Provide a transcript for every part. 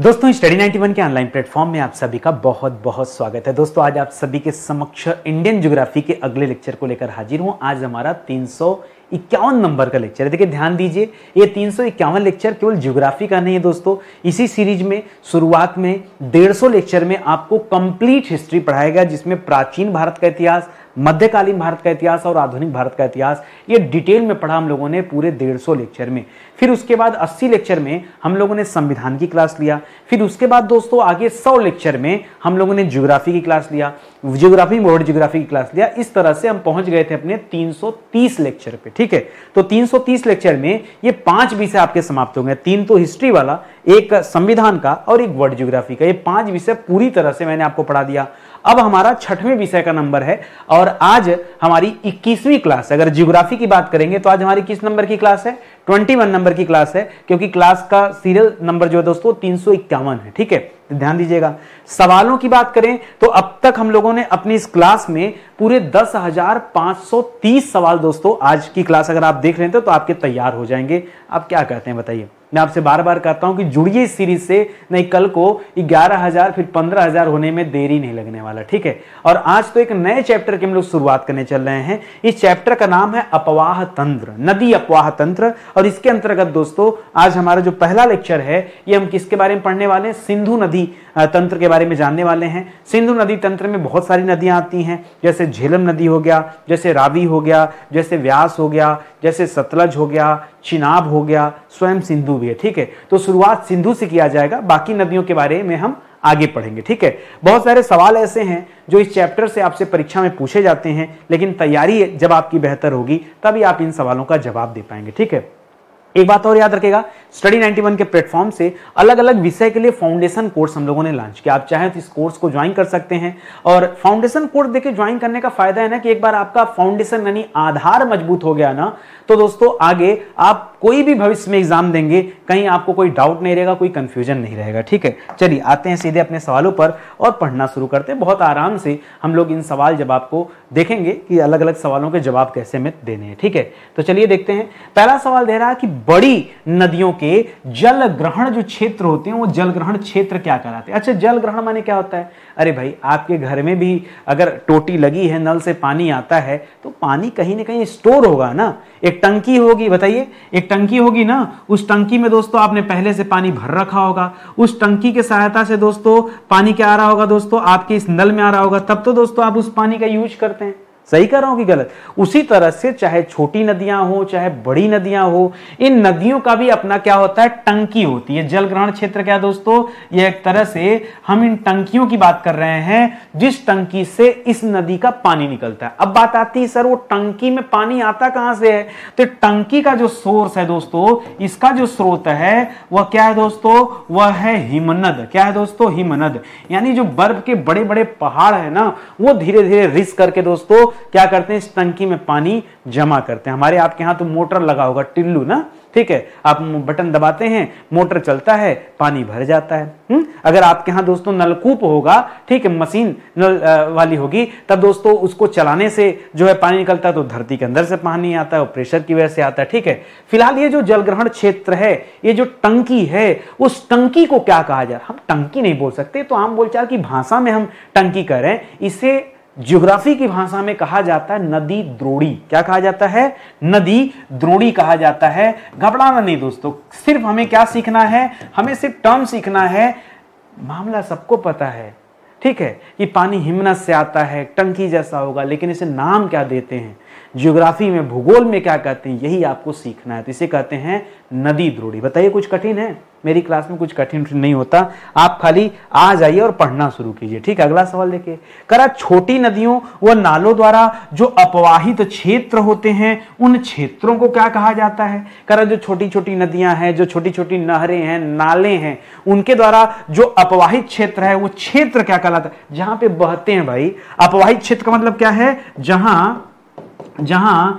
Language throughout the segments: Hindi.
दोस्तों स्टडी 91 के ऑनलाइन प्लेटफॉर्म में आप सभी का बहुत बहुत स्वागत है। दोस्तों आज आप सभी के समक्ष इंडियन ज्योग्राफी के अगले लेक्चर को लेकर हाजिर हूँ। आज हमारा 351 नंबर का लेक्चर है। देखिए ध्यान दीजिए, ये 351 लेक्चर केवल ज्योग्राफी का नहीं है दोस्तों। इसी सीरीज में शुरुआत में 150 लेक्चर में आपको कंप्लीट हिस्ट्री पढ़ाएगा, जिसमें प्राचीन भारत का इतिहास, मध्यकालीन भारत का इतिहास और आधुनिक भारत का इतिहास ये डिटेल में पढ़ा हम लोगों ने पूरे 150 लेक्चर में। फिर उसके बाद 80 लेक्चर में हम लोगों ने संविधान की क्लास लिया। फिर उसके बाद दोस्तों आगे 100 लेक्चर में हम लोगों ने ज्योग्राफी की क्लास लिया, ज्योग्राफी वर्ल्ड ज्योग्राफी की क्लास लिया। इस तरह से हम पहुंच गए थे अपने 330 लेक्चर पे। ठीक है, तो 330 लेक्चर में ये 5 विषय आपके समाप्त होंगे। 3 तो हिस्ट्री वाला, 1 संविधान का और 1 वर्ल्ड ज्योग्राफी का। ये 5 विषय पूरी तरह से मैंने आपको पढ़ा दिया। अब हमारा 6वें विषय का नंबर है और आज हमारी 21वीं क्लास है। अगर ज्योग्राफी की बात करेंगे तो आज हमारी किस नंबर की क्लास है? 21 नंबर की क्लास है, क्योंकि क्लास का सीरियल नंबर जो है दोस्तों 351 है। ठीक है, तो ध्यान दीजिएगा। सवालों की बात करें तो अब तक हम लोगों ने अपनी इस क्लास में पूरे 10,530 सवाल दोस्तों, आज की क्लास अगर आप देख रहे हैं तो आपके तैयार हो जाएंगे। आप क्या कहते हैं बताइए? मैं आपसे बार बार कहता हूं कि जुड़िए इस सीरीज से, नहीं कल को 11,000 फिर 15,000 होने में देरी नहीं लगने वाला। ठीक है, और आज तो एक नए चैप्टर की हम लोग शुरुआत करने चल रहे हैं। इस चैप्टर का नाम है अपवाह तंत्र, नदी अपवाह तंत्र। और इसके अंतर्गत दोस्तों आज हमारा जो पहला लेक्चर है ये हम किसके बारे में पढ़ने वाले हैं? सिंधु नदी तंत्र के बारे में जानने वाले हैं। सिंधु नदी तंत्र में बहुत सारी नदियां आती हैं, जैसे झेलम नदी हो गया, जैसे रावी हो गया, जैसे व्यास हो गया, जैसे सतलज हो गया, चिनाब हो गया, स्वयं सिंधु भी है। ठीक है, तो शुरुआत सिंधु से किया जाएगा, बाकी नदियों के बारे में हम आगे पढ़ेंगे। ठीक है, बहुत सारे सवाल ऐसे हैं जो इस चैप्टर से आपसे परीक्षा में पूछे जाते हैं, लेकिन तैयारी जब आपकी बेहतर होगी तभी आप इन सवालों का जवाब दे पाएंगे। ठीक है, एक बात और याद रखिएगा, स्टडी 91 के प्लेटफॉर्म से अलग अलग विषय के लिए फाउंडेशन कोर्स हम लोगों ने लॉन्च किया। आप चाहें तो इस कोर्स को ज्वाइन कर सकते हैं। और फाउंडेशन कोर्स देखिए ज्वाइन करने का फायदा है ना कि एक बार आपका फाउंडेशन यानी आधार मजबूत हो गया ना, तो दोस्तों आगे आप कोई भी भविष्य में एग्जाम देंगे कहीं आपको कोई डाउट नहीं रहेगा, कोई कंफ्यूजन नहीं रहेगा। ठीक है, चलिए आते हैं सीधे अपने सवालों पर और पढ़ना शुरू करते हैं। बहुत आराम से हम लोग इन सवाल जवाब को देखेंगे कि अलग अलग सवालों के जवाब कैसे हमें देने हैं। ठीक है, तो चलिए देखते हैं। पहला सवाल दे रहा है कि बड़ी नदियों के जल ग्रहण जो क्षेत्र होते हैं वो जल ग्रहण क्षेत्र क्या कहलाते हैं? अच्छा, जल ग्रहण माने क्या होता है? अरे भाई, आपके घर में भी अगर टोटी लगी है, नल से पानी आता है, तो पानी कहीं ना कहीं स्टोर होगा ना। एक टंकी होगी, बताइए, एक टंकी होगी ना, उस टंकी में दोस्तों आपने पहले से पानी भर रखा होगा। उस टंकी के सहायता से दोस्तों पानी क्या आ रहा होगा दोस्तों? आपके इस नल में आ रहा होगा, तब तो दोस्तों आप उस पानी का यूज करते हैं। सही कर रहा हूं कि गलत? उसी तरह से चाहे छोटी नदियां हो चाहे बड़ी नदियां हो, इन नदियों का भी अपना क्या होता है? टंकी होती है। जल ग्रहण क्षेत्र क्या दोस्तों? ये एक तरह से हम इन टंकियों की बात कर रहे हैं जिस टंकी से इस नदी का पानी निकलता है। अब बात आती है, सर वो टंकी में पानी आता कहां से है? तो टंकी का जो सोर्स है दोस्तों, इसका जो स्रोत है वह क्या है दोस्तों? वह है हिमनद। क्या है दोस्तों? हिमनद। यानी जो बर्फ के बड़े बड़े पहाड़ है ना, वो धीरे धीरे रिस करके दोस्तों क्या करते हैं? इस टंकी में पानी जमा करते हैं। हमारे आपके यहाँ तो मोटर लगा होगा, टिल्लू ना। ठीक है, आप बटन दबाते हैं, मोटर चलता है, पानी भर जाता है। अगर आपके यहाँ दोस्तों नलकूप होगा, ठीक है, मशीन नल वाली होगी, तब दोस्तों उसको चलाने से जो है पानी निकलता है, तो धरती के अंदर से पानी आता है और प्रेशर की वजह से आता है। ठीक है, फिलहाल ये जो जलग्रहण क्षेत्र है, ये जो टंकी है, उस टंकी को क्या कहा जाए? हम टंकी नहीं बोल सकते, तो आम बोलचाल की भाषा में हम टंकी कह रहे हैं। इसे ज्योग्राफी की भाषा में कहा जाता है नदी द्रोड़ी। क्या कहा जाता है? नदी द्रोड़ी कहा जाता है। घबराना नहीं दोस्तों, सिर्फ हमें क्या सीखना है? हमें सिर्फ टर्म सीखना है। मामला सबको पता है, ठीक है, कि पानी हिमनद से आता है, टंकी जैसा होगा, लेकिन इसे नाम क्या देते हैं ज्योग्राफी में, भूगोल में क्या कहते हैं, यही आपको सीखना है। तो इसे कहते हैं नदी द्रोड़ी। बताइए कुछ कठिन है? मेरी क्लास में कुछ कठिन नहीं होता, आप खाली आ जाइए और पढ़ना शुरू कीजिए। ठीक है, अगला सवाल देखिए। करा छोटी नदियों व नालों द्वारा जो अपवाहित क्षेत्र होते हैं, उन क्षेत्रों को क्या कहा जाता है? करा जो छोटी छोटी नदियां हैं, जो छोटी छोटी नहरें हैं, नाले हैं, उनके द्वारा जो अपवाहित क्षेत्र है वो क्षेत्र क्या कहलाता है? जहां पे बहते हैं भाई। अपवाहित क्षेत्र का मतलब क्या है? जहां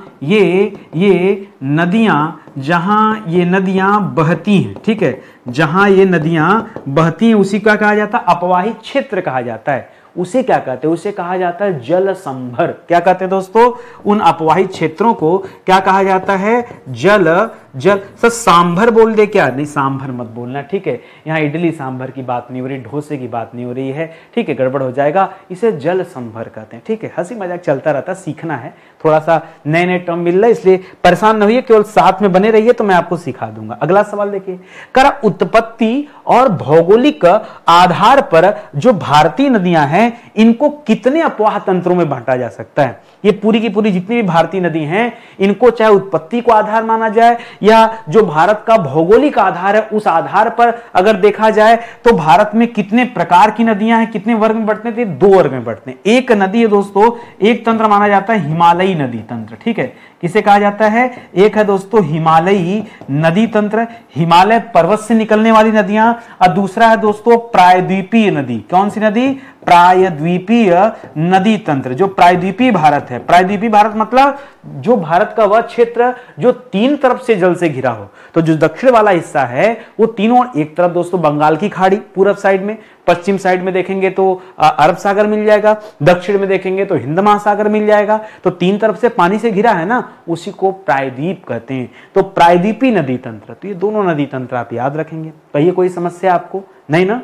ये नदियां बहती हैं, ठीक है, जहां ये नदियां बहती हैं उसी का कहा जाता है अपवाहित क्षेत्र कहा जाता है। उसे क्या कहते हैं? उसे कहा जाता है जल संभर। क्या कहते हैं दोस्तों? उन अपवाहित क्षेत्रों को क्या कहा जाता है? जल जल। सर सांभर बोल दे क्या? नहीं, सांभर मत बोलना, ठीक है। यहाँ इडली सांभर की बात नहीं हो रही, ढोसे की बात नहीं हो रही है, ठीक है, गड़बड़ हो जाएगा। इसे जल संभर कहते हैं, ठीक है। हंसी मजाक चलता रहता है, सीखना है, थोड़ा सा नए नए टर्म मिल रहा है, इसलिए परेशान न होइए, केवल साथ में बने रहिए तो मैं आपको सिखा दूंगा। अगला सवाल देखिए, कर उत्पत्ति और भौगोलिक आधार पर जो भारतीय नदियां हैं इनको कितने अपवाह तंत्रों में बांटा जा सकता है? ये पूरी की पूरी जितनी भी भारतीय नदी हैं इनको चाहे उत्पत्ति को आधार माना जाए या जो भारत का भौगोलिक आधार है उस आधार पर अगर देखा जाए तो भारत में कितने प्रकार की नदियां हैं, कितने वर्ग में बढ़ते हैं? दो वर्ग में बढ़ते हैं। एक नदी है दोस्तों, एक तंत्र माना जाता है हिमालयी नदी तंत्र, ठीक है। किसे कहा जाता है? एक है दोस्तों हिमालयी नदी तंत्र, हिमालय पर्वत से निकलने वाली नदियां, और दूसरा है दोस्तों प्रायद्वीपीय नदी। कौन सी नदी? प्रायद्वीपीय नदी तंत्र, जो प्रायद्वीपीय भारत है। प्रायद्वीपीय भारत मतलब जो भारत का वह क्षेत्र जो तीन तरफ से जल से घिरा हो। तो जो दक्षिण वाला हिस्सा है वो तीनों, एक तरफ दोस्तों बंगाल की खाड़ी पूरब साइड में, पश्चिम साइड में देखेंगे तो अरब सागर मिल जाएगा, दक्षिण में देखेंगे तो हिंद महासागर मिल जाएगा। तो तीन तरफ से पानी से घिरा है ना, उसी को प्रायद्वीप कहते हैं। तो प्रायद्वीपीय नदी तंत्र, तो ये दोनों नदी तंत्र आप याद रखेंगे। कहिए कोई समस्या आपको नहीं ना?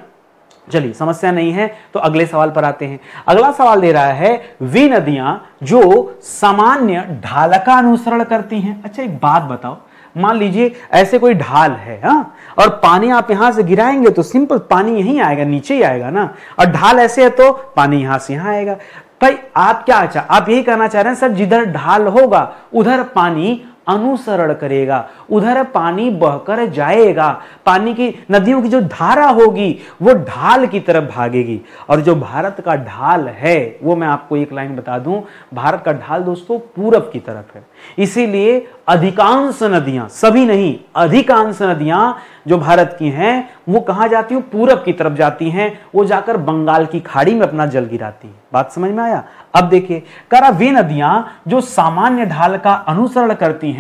चलिए, समस्या नहीं है तो अगले सवाल पर आते हैं। अगला सवाल दे रहा है वे नदियां जो सामान्य ढाल का अनुसरण करती हैं। अच्छा एक बात बताओ, मान लीजिए ऐसे कोई ढाल है हाँ? और पानी आप यहां से गिराएंगे तो सिंपल पानी यहीं आएगा, नीचे ही आएगा ना, और ढाल ऐसे है तो पानी यहां से यहां आएगा। भाई आप क्या, अच्छा आप यही कहना चाह रहे हैं सर जिधर ढाल होगा उधर पानी अनुसरण करेगा, उधर पानी बहकर जाएगा, पानी की नदियों की जो धारा होगी वो ढाल की तरफ भागेगी। और जो भारत का ढाल है वो मैं आपको एक लाइन बता दूं, भारत का ढाल दोस्तों पूरब की तरफ है, इसीलिए अधिकांश नदियां, सभी नहीं, अधिकांश नदियां जो भारत की हैं वो कहाँ जाती हैं? पूरब की तरफ जाती हैं, वो जाकर बंगाल की खाड़ी में अपना जल गिराती है। बात समझ में आया? अब देखिए, कह रहा वे नदियां जो सामान्य ढाल का अनुसरण करती हैं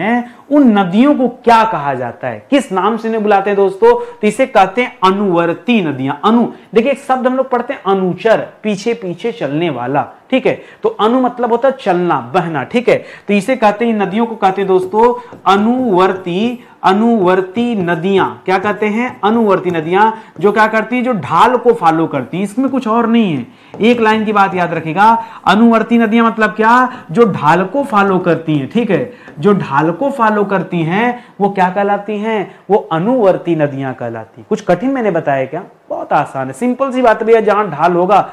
उन नदियों को क्या कहा जाता है, किस नाम से इन्हें बुलाते हैं दोस्तों? तो इसे कहते हैं अनुवर्ती नदियां। अनु, देखिए एक शब्द हम लोग पढ़ते हैं अनुचर, पीछे पीछे चलने वाला, ठीक है। तो अनु मतलब होता है चलना, बहना, ठीक है। तो इसे कहते हैं, इन नदियों को कहते हैं दोस्तों अनुवर्ती, अनुवर्ती नदियां। क्या कहते हैं? अनुवर्ती नदियां, जो क्या करती हैं? जो ढाल को फॉलो करती हैं, इसमें कुछ और नहीं है। एक लाइन की बात याद रखेगा, अनुवर्ती नदियां मतलब क्या? जो ढाल को फॉलो करती हैं, ठीक है, जो ढाल को फॉलो करती हैं वो क्या कहलाती हैं? वो अनुवर्ती नदियां कहलाती। कुछ कठिन मैंने बताया क्या? बहुत आसान है, सिंपल सी बात भैया, जहां ढाल होगा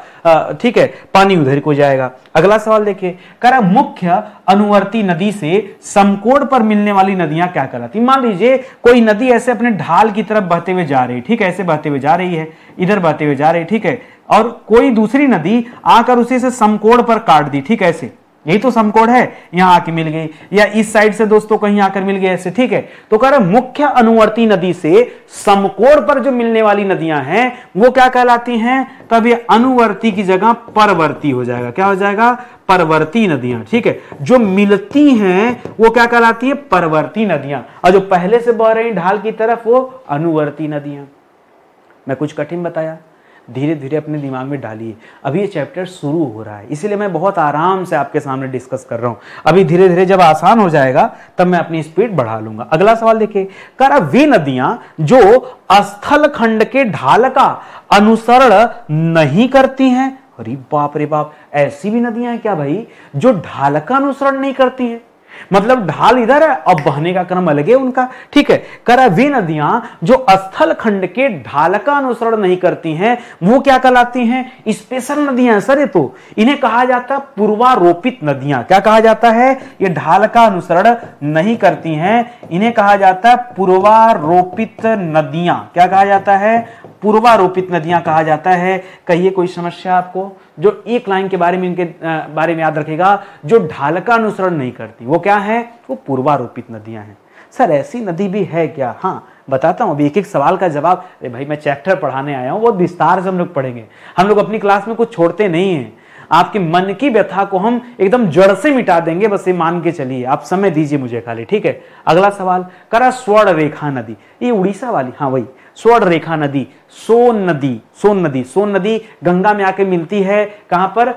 ठीक है पानी उधर को जाएगा। अगला सवाल देखिए, कह रहा मुख्य अनुवर्ती नदी से समकोण पर मिलने वाली नदियां क्या कहलाती। मान लीजिए कोई नदी ऐसे अपने ढाल की तरफ बहते हुए जा रही है, ठीक है, ऐसे बहते हुए जा रही है, इधर बहते हुए जा रही है, ठीक है, और कोई दूसरी नदी आकर उसी से समकोण पर काट दी, ठीक है, ऐसे, यही तो समकोण है, यहां आके मिल गई, या इस साइड से दोस्तों कहीं आकर मिल गई, ऐसे, ठीक है। तो कह रहे मुख्य अनुवर्ती नदी से समकोण पर जो मिलने वाली नदियां हैं वो क्या कहलाती हैं? तब ये अनुवर्ती की जगह परवर्ती हो जाएगा। क्या हो जाएगा? परवर्ती नदियां, ठीक है। जो मिलती हैं वो क्या कहलाती है? परवर्ती नदियां। और जो पहले से बह रही ढाल की तरफ वो अनुवर्ती नदियां। मैं कुछ कठिन बताया, धीरे धीरे अपने दिमाग में डालिए, अभी ये चैप्टर शुरू हो रहा है, इसीलिए मैं बहुत आराम से आपके सामने डिस्कस कर रहा हूँ। अभी धीरे धीरे जब आसान हो जाएगा तब मैं अपनी स्पीड बढ़ा लूंगा। अगला सवाल देखिए, कह रहा वे नदियाँ जो स्थल खंड के ढाल का अनुसरण नहीं करती हैं। अरे बाप रे बाप, ऐसी भी नदियां हैं क्या भाई जो ढाल का अनुसरण नहीं करती हैं? मतलब ढाल इधर है और बहने का क्रम अलग है उनका, ठीक है। कह रहा वे नदियां जो स्थल खंड के ढाल का अनुसरण नहीं करती हैं वो क्या कहलाती हैं? स्पेशल नदियां सर ये, तो इन्हें कहा जाता है पूर्वारोपित नदियां। क्या कहा जाता है? ये ढाल का अनुसरण नहीं करती हैं, इन्हें कहा जाता है पूर्वारोपित नदियां। क्या कहा जाता है? पूर्वारोपित नदियां कहा जाता है। कहिए कोई समस्या आपको? जो एक लाइन के बारे में, इनके बारे में याद रखेगा, जो ढाल का अनुसरण नहीं करती वो क्या है? वो पूर्वारोपित नदियां हैं। सर ऐसी नदी भी है क्या? हाँ बताता हूँ, अभी एक एक सवाल का जवाब। अरे भाई मैं चैप्टर पढ़ाने आया हूँ, बहुत विस्तार से हम लोग पढ़ेंगे। हम लोग अपनी क्लास में कुछ छोड़ते नहीं हैं, आपके मन की व्यथा को हम एकदम जड़ से मिटा देंगे, बस ये मान के चलिए। आप समय दीजिए मुझे खाली, ठीक है। अगला सवाल, करा स्वर्ण रेखा नदी, ये उड़ीसा वाली, हाँ वही स्वर्ण रेखा नदी, सोन नदी, सोन नदी, सोन नदी गंगा में आके मिलती है कहां पर?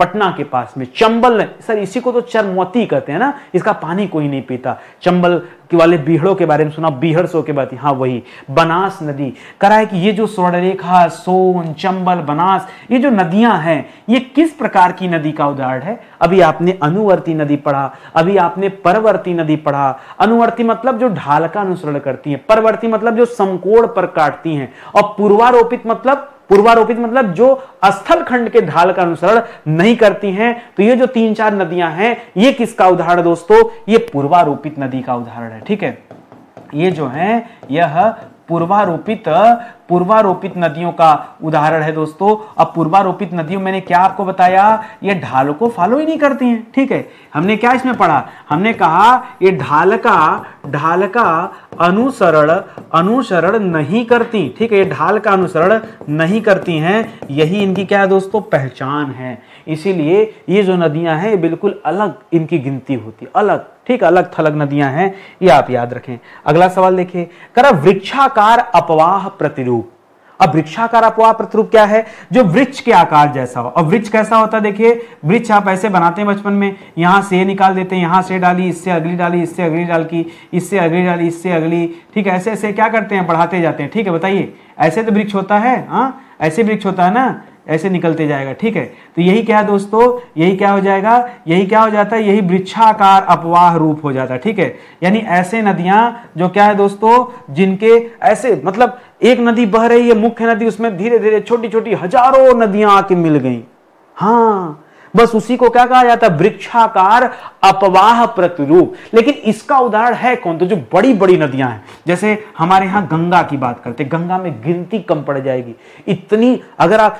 पटना के पास में चंबल। सर इसी को तो चरमौती कहते हैं ना, इसका पानी कोई नहीं पीता। चंबल कि वाले बीहड़ों के बारे में सुना, बीहड़ सो के बात, हाँ वही बनास नदी। करा है कि ये जो स्वर्णरेखा, सोन, चंबल, बनास, ये जो नदियां हैं ये किस प्रकार की नदी का उदाहरण है। अभी आपने अनुवर्ती नदी पढ़ा, अभी आपने परवर्ती नदी पढ़ा। अनुवर्ती मतलब जो ढाल का अनुसरण करती है, परवर्ती मतलब जो समकोण पर काटती है, और पूर्वारोपित मतलब जो स्थल खंड के ढाल का अनुसरण नहीं करती हैं। तो ये जो तीन चार नदियां हैं ये किसका उदाहरण दोस्तों, ये पूर्वारोपित नदी का उदाहरण है। ठीक है, ये जो है यह पूर्वारोपित नदियों का उदाहरण है दोस्तों। अब पूर्वारोपित नदियों मैंने क्या आपको बताया, ये ढाल को फॉलो ही नहीं करती हैं। ठीक है, हमने क्या इसमें पढ़ा, हमने कहा ये ढाल का अनुसरण नहीं करती। ठीक है, ये ढाल का अनुसरण नहीं करती हैं, यही इनकी क्या है दोस्तों, पहचान है। इसीलिए ये जो नदियां हैं बिल्कुल अलग इनकी गिनती होती है, अलग। ठीक, अलग थलग नदियां हैं, ये आप याद रखें। अगला सवाल देखिए, करा वृक्षाकार अपवाह प्रतिरूप। अब वृक्षाकार अपवाह प्रतिरूप क्या है, जो वृक्ष के आकार जैसा हो। और वृक्ष कैसा होता है, देखिए वृक्ष आप ऐसे बनाते हैं बचपन में, यहां से निकाल देते हैं, यहां से डाली, इससे अगली डाली, इससे अगली डाल की, इससे अगली डाली, इससे अगली। ठीक है, ऐसे ऐसे क्या करते हैं, बढ़ाते जाते हैं। ठीक है, बताइए ऐसे तो वृक्ष होता है, हाँ ऐसे वृक्ष होता है ना, ऐसे निकलते जाएगा। ठीक है, तो यही क्या है दोस्तों, यही क्या हो जाएगा, यही क्या हो जाता है, यही वृक्षाकार अपवाह रूप हो जाता है। ठीक है, यानी ऐसे नदियां जो क्या है दोस्तों, जिनके ऐसे मतलब एक नदी बह रही है मुख्य नदी, उसमें धीरे धीरे छोटी छोटी हजारों नदियां आके मिल गई। हाँ, बस उसी को क्या कहा जाता है, वृक्षाकार अपवाह प्रतिरूप। लेकिन इसका उदाहरण है कौन, तो जो बड़ी बड़ी नदियां हैं, जैसे हमारे यहाँ गंगा की बात करते हैं, गंगा में गिनती कम पड़ जाएगी इतनी। अगर आप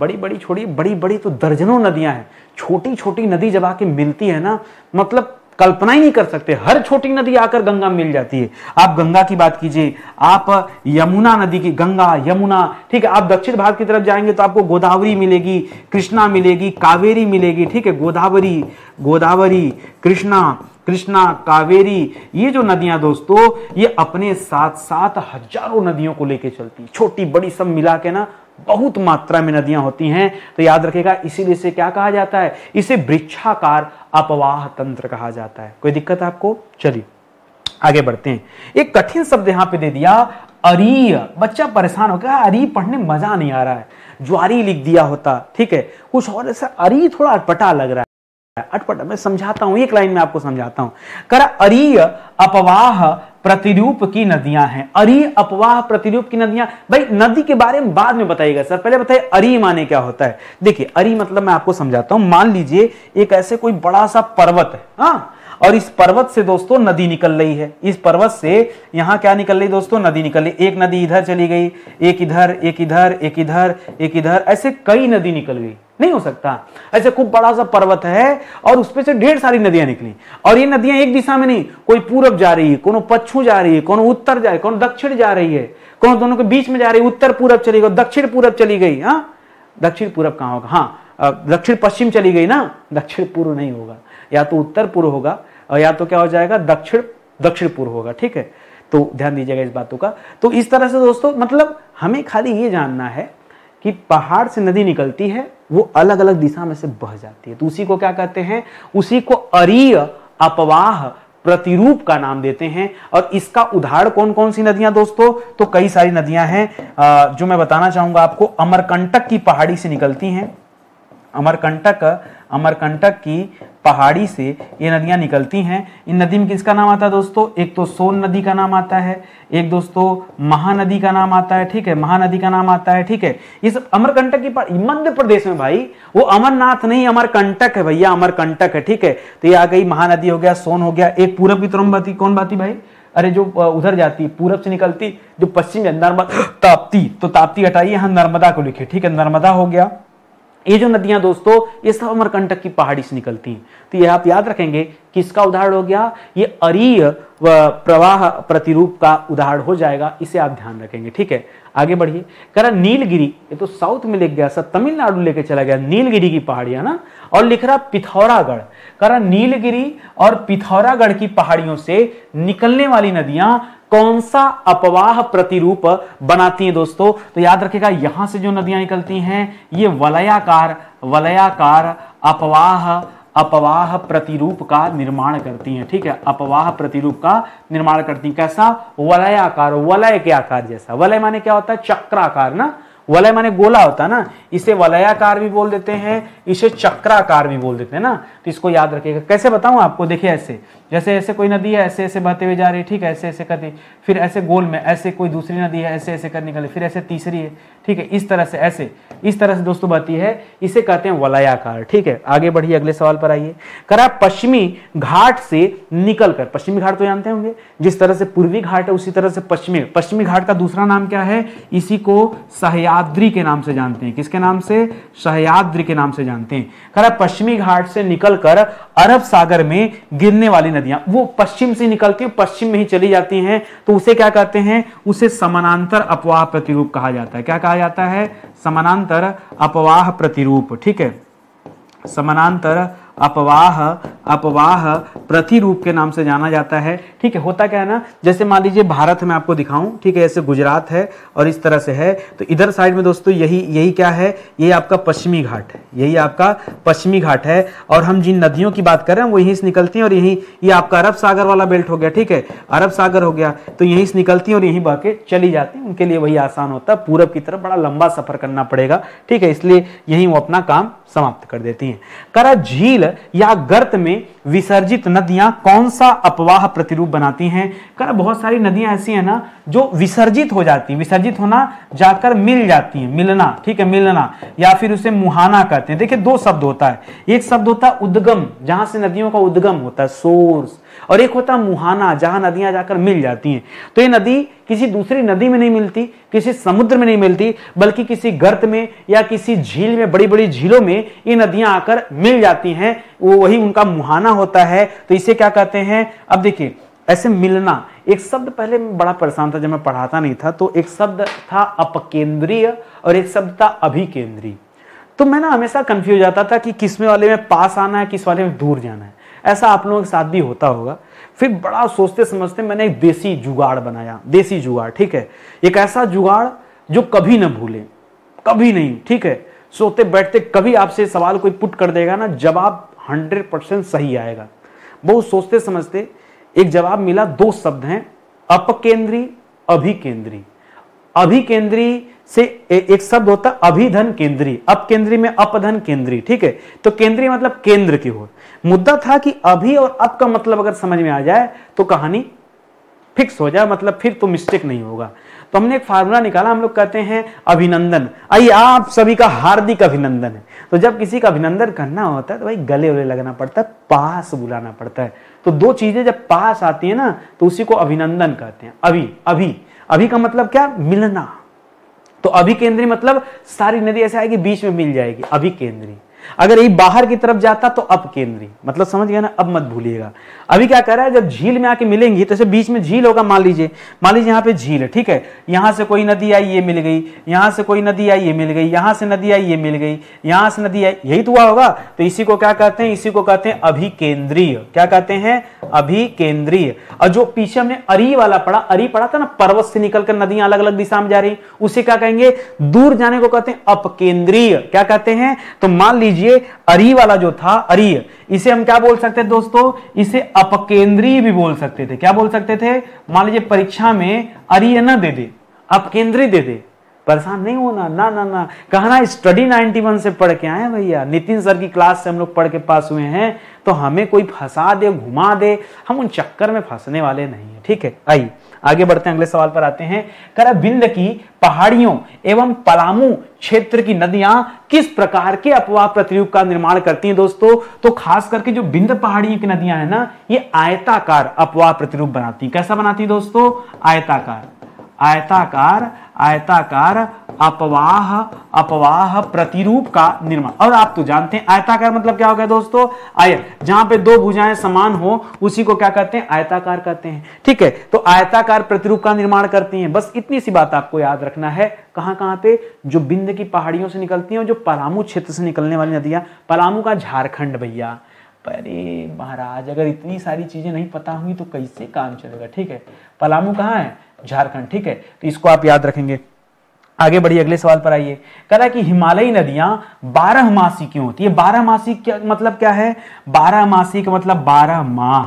बड़ी बड़ी छोटी, बड़ी बड़ी तो दर्जनों नदियां हैं, छोटी छोटी नदी जब आके मिलती है ना, मतलब कल्पना ही नहीं कर सकते। हर छोटी नदी आकर गंगा मिल जाती है। आप गंगा की बात कीजिए, आप यमुना नदी की, गंगा यमुना। ठीक है, आप दक्षिण भारत की तरफ जाएंगे तो आपको गोदावरी मिलेगी, कृष्णा मिलेगी, कावेरी मिलेगी। ठीक है, गोदावरी, कृष्णा, कावेरी, ये जो नदियां दोस्तों ये अपने साथ साथ हजारों नदियों को लेके चलती, छोटी बड़ी सब मिला के ना बहुत मात्रा में नदियां होती हैं। तो याद रखेगा, इसीलिए इसे क्या कहा जाता है, इसे वृक्षाकार अपवाह तंत्र कहा जाता है। कोई दिक्कत आपको, चलिए आगे बढ़ते हैं। एक कठिन शब्द यहां पे दे दिया, अरी। बच्चा परेशान हो गया, अरी पढ़ने मजा नहीं आ रहा है, ज्वारी लिख दिया होता। ठीक है, कुछ और ऐसा, अरी थोड़ा अटपटा लग रहा है, अटपटा। मैं समझाता हूं, एक लाइन में आपको समझाता हूं। करा अरी अपवाह प्रतिरूप की नदियां हैं। अरी अपवाह प्रतिरूप की नदियां, भाई नदी के बारे में बाद में बताइएगा सर, पहले बताइए अरी माने क्या होता है। देखिए अरी मतलब मैं आपको समझाता हूं, मान लीजिए एक ऐसे कोई बड़ा सा पर्वत है, हाँ, और इस पर्वत से दोस्तों नदी निकल रही है। इस पर्वत से यहां क्या निकल रही दोस्तों, नदी निकल रही। एक नदी इधर चली गई, एक इधर, एक इधर, एक इधर, एक इधर, ऐसे कई नदी निकल गई। नहीं हो सकता, ऐसे खूब बड़ा सा पर्वत है और उसपे से ढेर सारी नदियां निकली, और ये नदियां एक दिशा में नहीं, कोई पूरब जा रही है, कोनो पश्चिम जा रही है, कोनो उत्तर जा रही है, कोनो दक्षिण जा रही है, कोनो दोनों के बीच में जा रही है, उत्तर पूरब चली गई, दक्षिण पूरब चली गई। हाँ, दक्षिण पूरब कहाँ होगा, हाँ दक्षिण पश्चिम चली गई ना, दक्षिण पूर्व नहीं होगा, या तो उत्तर पूर्व होगा, या तो क्या हो जाएगा, दक्षिण पूर्व होगा। ठीक है, तो ध्यान दीजिएगा इस बातों का। तो इस तरह से दोस्तों मतलब हमें खाली ये जानना है कि पहाड़ से नदी निकलती है, वो अलग अलग दिशा में से बह जाती है, तो उसी को क्या कहते हैं, उसी को अरी अपवाह प्रतिरूप का नाम देते हैं। और इसका उदाहरण कौन कौन सी नदियां दोस्तों, तो कई सारी नदियां हैं जो मैं बताना चाहूंगा आपको। अमरकंटक की पहाड़ी से निकलती हैं, अमरकंटक की पहाड़ी से ये नदियां निकलती हैं। इन नदी में किसका नाम आता है दोस्तों, एक तो सोन नदी का नाम आता है, एक दोस्तों महानदी का नाम आता है। ठीक है, महानदी का नाम आता है। ठीक है, ये सब अमरकंटक की पहाड़ी, मध्य प्रदेश में भाई, वो अमरनाथ नहीं अमरकंटक है भैया, अमरकंटक है। ठीक है, तो ये आ गई महानदी, हो गया सोन, हो गया। एक पूरब की तरफ बहती, कौन बहती भाई, अरे जो उधर जाती पूरब से निकलती, जो पश्चिम में नर्मदा, ताप्ती। तो ताप्ती हटाइए, यहाँ नर्मदा को लिखे। ठीक है, नर्मदा हो गया। ये जो नदियां दोस्तों ये सब अमरकंटक की पहाड़ी से निकलती हैं। तो ये आप याद रखेंगे कि इसका उदाहरण हो गया, ये अरी प्रवाह प्रतिरूप का उदाहरण हो जाएगा, इसे आप ध्यान रखेंगे। ठीक है, आगे बढ़िए। करा नीलगिरी, ये तो साउथ में लिख गया, सब तमिलनाडु लेके चला गया, नीलगिरी की पहाड़ियां ना, और लिख रहा पिथौरागढ़। करा नीलगिरी और पिथौरागढ़ की पहाड़ियों से निकलने वाली नदियां कौन सा अपवाह प्रतिरूप बनाती हैं दोस्तों, तो याद रखेगा यहां से जो नदियां निकलती हैं ये वलयाकार अपवाह अपवाह प्रतिरूप का निर्माण करती हैं। ठीक है, अपवाह प्रतिरूप का निर्माण करती हैं। कैसा? वलय आकार, वलय के आकार जैसा। वलय माने क्या होता है? चक्राकार ना, वलय माने गोला होता है ना। इसे वलयाकार भी बोल देते हैं, इसे चक्राकार भी बोल देते हैं ना। तो इसको याद रखिएगा। कैसे बताऊं आपको? देखिए ऐसे जैसे ऐसे कोई नदी है, ऐसे ऐसे बहते हुए जा रही है, ठीक है, ऐसे ऐसे करती, फिर ऐसे गोल में, ऐसे कोई दूसरी नदी है, ऐसे ऐसे कर निकले, फिर ऐसे तीसरी है, ठीक है, इस तरह से, ऐसे इस तरह से दोस्तों बहती है, इसे कहते हैं वलयाकार। ठीक है, आगे बढ़िए, अगले सवाल पर आइए। करा पश्चिमी घाट से निकलकर, पश्चिमी घाट तो जानते होंगे, जिस तरह से पूर्वी घाट है उसी तरह से पश्चिमी। पश्चिमी घाट का दूसरा नाम क्या है? इसी को सहयाद्री के नाम से जानते हैं। किसके नाम से? सहयाद्री के नाम से जानते हैं। करा पश्चिमी घाट से निकलकर अरब सागर में गिरने वाली नदियां, वो पश्चिम से निकलती है, पश्चिम में ही चली जाती हैं, तो उसे क्या कहते हैं? उसे समानांतर अपवाह प्रतिरूप कहा जाता है। क्या कहा जाता है? समानांतर अपवाह प्रतिरूप। ठीक है, समानांतर अपवाह प्रतिरूप के नाम से जाना जाता है। ठीक है, होता क्या है ना, जैसे मान लीजिए भारत में आपको दिखाऊं, ठीक है, ऐसे गुजरात है और इस तरह से है, तो इधर साइड में दोस्तों यही क्या है, यही आपका पश्चिमी घाट है, यही आपका पश्चिमी घाट है। और हम जिन नदियों की बात कर रहे हैं वो यहीं से निकलती हैं और यहीं ये आपका अरब सागर वाला बेल्ट हो गया। ठीक है, अरब सागर हो गया, तो यहीं से निकलती हैं और यहीं बह के चली जाती हैं। उनके लिए वही आसान होता है, पूरब की तरफ बड़ा लंबा सफर करना पड़ेगा। ठीक है, इसलिए यहीं वो अपना काम समाप्त कर देती हैं। करा झील या गर्त में विसर्जित नदियां कौन सा अपवाह प्रतिरूप बनाती हैं? कर बहुत सारी नदियां ऐसी हैं ना जो विसर्जित हो जाती हैं। विसर्जित होना, जाकर मिल जाती हैं, मिलना। ठीक है, मिलना या फिर उसे मुहाना कहते हैं। देखिए, दो शब्द होता है, एक शब्द होता है उद्गम, जहां से नदियों का उद्गम होता है, सोर्स, और एक होता है मुहाना, जहां नदियां जाकर मिल जाती हैं। तो ये नदी किसी दूसरी नदी में नहीं मिलती, किसी समुद्र में नहीं मिलती, बल्कि किसी गर्त में या किसी झील में, बड़ी बड़ी झीलों में ये नदियां आकर मिल जाती हैं, वो वही उनका मुहाना होता है। तो इसे क्या कहते हैं? अब देखिए, ऐसे मिलना, एक शब्द पहले मैं बड़ा परेशान था जब मैं पढ़ाता नहीं था, तो एक शब्द था अपकेंद्रीय और एक शब्द था अभिकेंद्रीय। तो मैं ना हमेशा कंफ्यूज जाता था कि किस में वाले में पास आना है, किस वाले में दूर जाना है। ऐसा आप लोगों के साथ भी होता होगा। फिर बड़ा सोचते समझते मैंने एक देसी जुगाड़ बनाया, देसी जुगाड़। ठीक है, एक ऐसा जुगाड़ जो कभी ना भूले, कभी नहीं। ठीक है, सोते बैठते कभी आपसे सवाल कोई पुट कर देगा ना, जवाब 100% सही आएगा। बहुत सोचते समझते एक जवाब मिला, दो शब्द हैं, अपकेंद्री, अभिकेंद्री। अभिकेंद्री से एक शब्द होता है अभिधन केंद्री, अपकेंद्री में अपधन केंद्री। ठीक है, तो केंद्रीय मतलब केंद्र की ओर। मुद्दा था कि अभी और अब का मतलब अगर समझ में आ जाए तो कहानी फिक्स हो जाए, मतलब फिर तो मिस्टेक नहीं होगा। तो हमने एक फार्मूला निकाला, हम लोग कहते हैं अभिनंदन। आइए, आप सभी का हार्दिक अभिनंदन है। तो जब किसी का अभिनंदन करना होता है तो भाई गले उले लगना पड़ता है, पास बुलाना पड़ता है। तो दो चीजें जब पास आती है ना तो उसी को अभिनंदन कहते हैं। अभी अभी अभी का मतलब क्या? मिलना। तो अभिकेंद्री मतलब सारी नदी ऐसे आएगी, बीच में मिल जाएगी, अभिकेंद्री। अगर ये बाहर की तरफ जाता तो अपकेंद्री, मतलब समझ गया ना, अब मत भूलिएगा। अभी क्या कर रहा है, जब झील में आके मिलेंगी तो ऐसे बीच में झील होगा। मान लीजिए यहाँ पे झील है, ठीक है, यहाँ से कोई नदी आई, ये मिल गई, यहाँ से कोई नदी आई, ये मिल गई, यहाँ से नदी आई, ये मिल गई, यहाँ से नदी आई, यही तो हुआ होगा। तो इसी को क्या कहते हैं? इसी को कहते हैं अभिकेंद्रीय। क्या कहते हैं? अभिकेंद्रीय। और जो पीछे हमने अरी वाला पढ़ा, अरी पढ़ा था ना, पर्वत से निकलकर नदियां अलग अलग दिशा में जा रही, उसे क्या कहेंगे? दूर जाने को कहते हैं अपकेंद्रीय। क्या कहते हैं? तो मान लीजिए अरी वाला जो था, अरी, इसे हम क्या बोल सकते थे दोस्तों? इसे अपकेंद्रीय भी बोल सकते थे। क्या बोल सकते थे? मान लीजिए परीक्षा में अरी ना दे दे, अपकेंद्रीय दे दे, परेशान नहीं होना, ना ना ना कहना स्टडी 91 से पढ़ के आए हैं भैया, नितिन सर की क्लास से हम लोग पढ़ के पास हुए हैं, तो हमें कोई फंसा दे, घुमा दे, हम उन चक्कर में फंसने वाले नहीं है। ठीक है, आइए आगे बढ़ते हैं, अगले सवाल पर आते हैं। करबिंद की पहाड़ियों एवं पलामू क्षेत्र की नदियां किस प्रकार के अपवाह प्रतिरूप का निर्माण करती हैं दोस्तों? तो खास करके जो बिंद पहाड़ियों की नदियां हैं ना, ये आयताकार अपवाह प्रतिरूप बनाती। कैसा बनाती दोस्तों? आयताकार अपवाह प्रतिरूप का निर्माण। और आप तो जानते हैं आयताकार मतलब क्या हो गया दोस्तों? आयत, जहां पे दो भुजाएं समान हो उसी को क्या कहते हैं? आयताकार कहते हैं। ठीक है, तो आयताकार प्रतिरूप का निर्माण करती हैं। बस इतनी सी बात आपको याद रखना है। कहां पे? जो बिंद की पहाड़ियों से निकलती हैं, जो पलामू क्षेत्र से निकलने वाली नदियां। पलामू का झारखंड भैया, अरे महाराज, अगर इतनी सारी चीजें नहीं पता हुई तो कैसे काम चलेगा। ठीक है, पलामू कहाँ है? झारखंड। ठीक है, तो इसको आप याद रखेंगे। आगे बढ़िए, अगले सवाल पर आइए। कह रहा है कि हिमालयी नदियां बारहमासी क्यों होती है? बारहमासी क्या मतलब क्या है? बारहमासी का मतलब 12 माह,